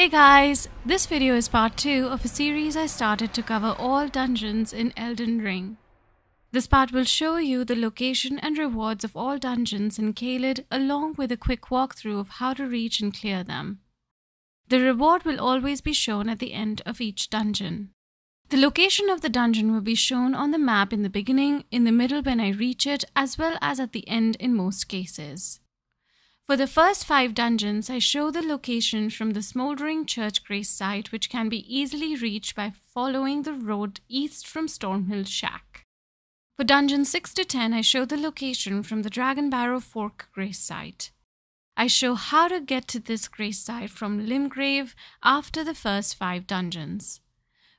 Hey guys, this video is part 2 of a series I started to cover all dungeons in Elden Ring. This part will show you the location and rewards of all dungeons in Caelid along with a quick walkthrough of how to reach and clear them. The reward will always be shown at the end of each dungeon. The location of the dungeon will be shown on the map in the beginning, in the middle when I reach it, as well as at the end in most cases. For the first 5 dungeons, I show the location from the Smouldering Church grace site, which can be easily reached by following the road east from Stormhill Shack. For dungeons 6 to 10, I show the location from the Dragon Barrow Fork grace site. I show how to get to this grace site from Limgrave after the first 5 dungeons.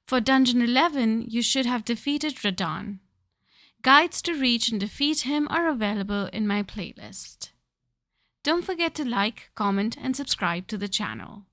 For dungeon 11, you should have defeated Radahn. Guides to reach and defeat him are available in my playlist. Don't forget to like, comment, and subscribe to the channel.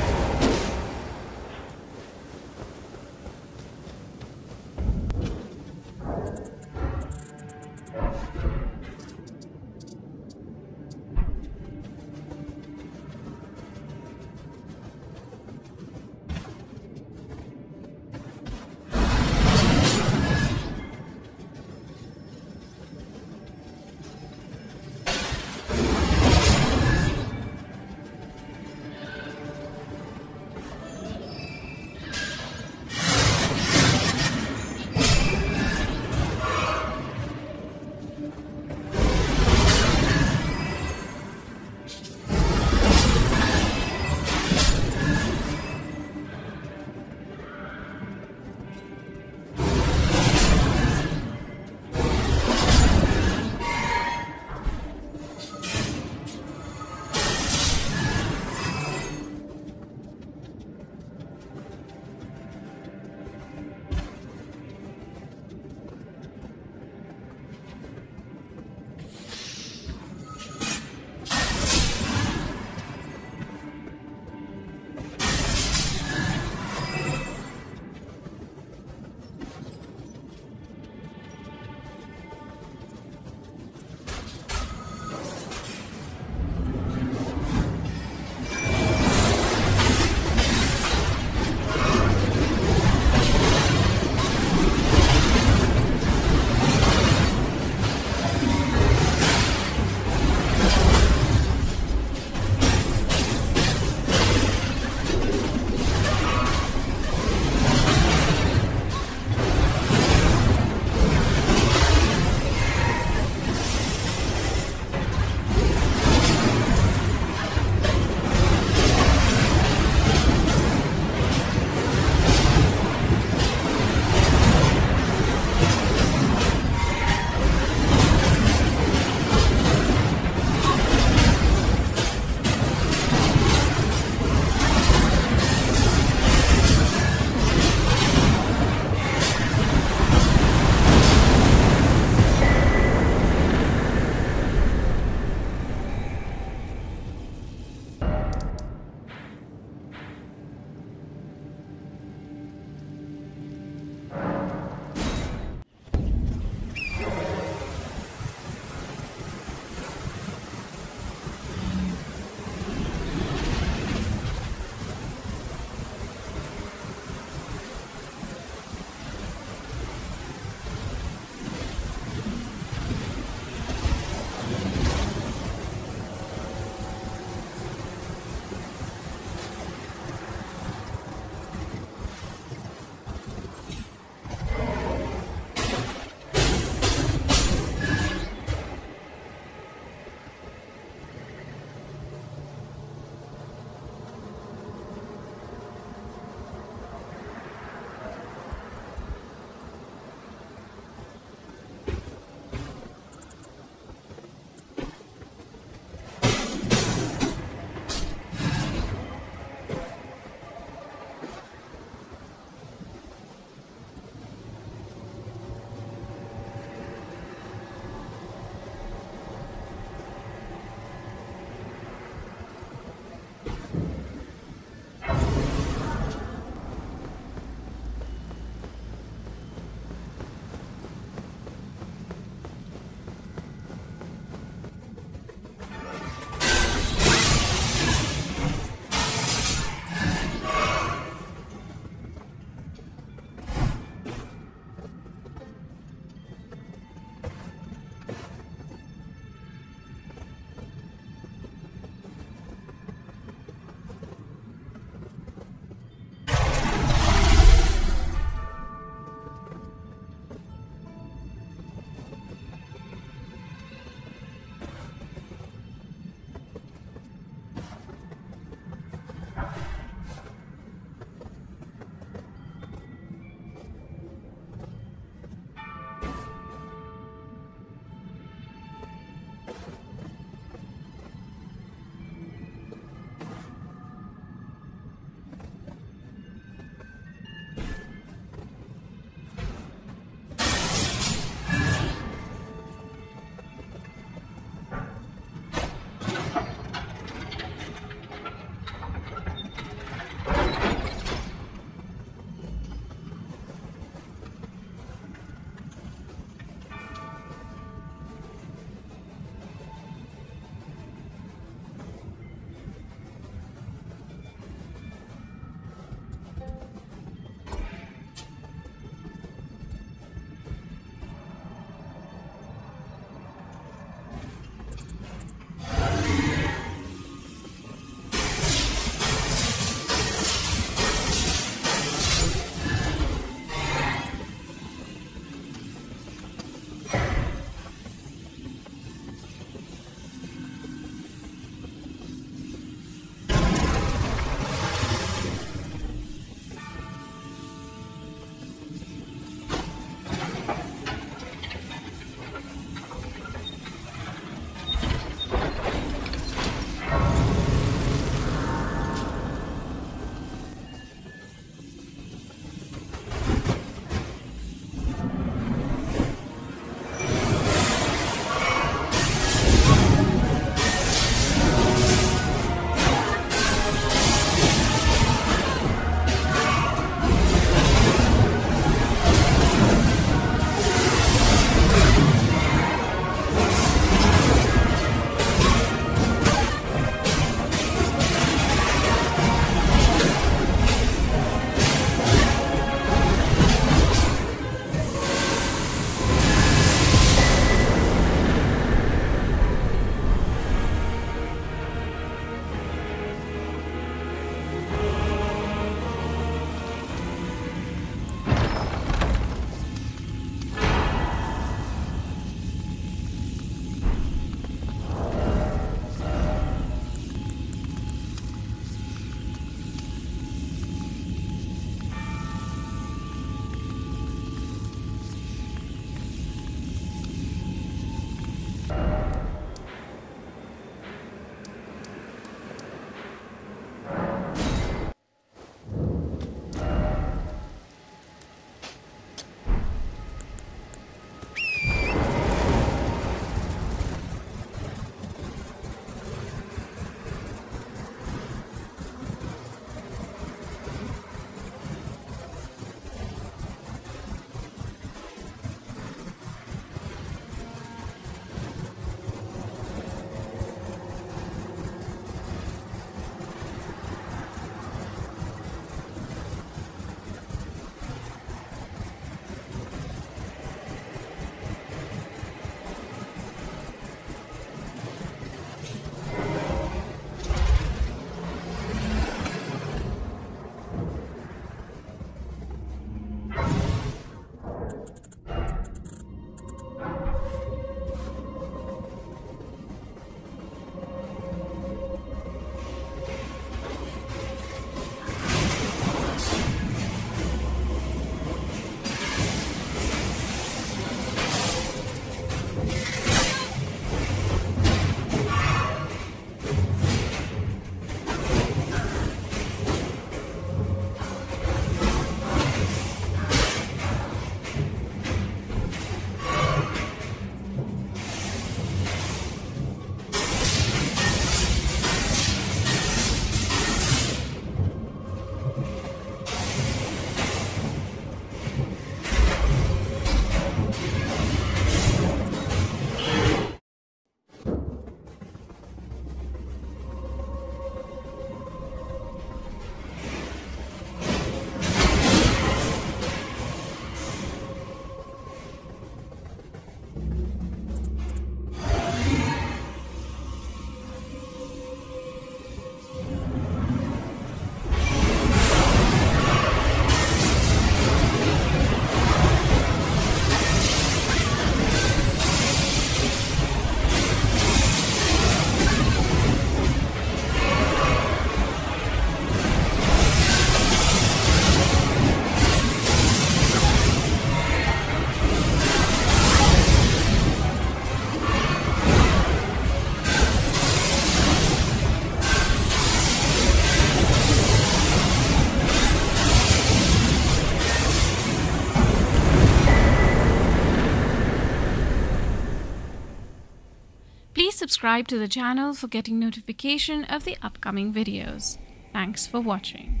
subscribe to the channel for getting notification of the upcoming videos. Thanks for watching.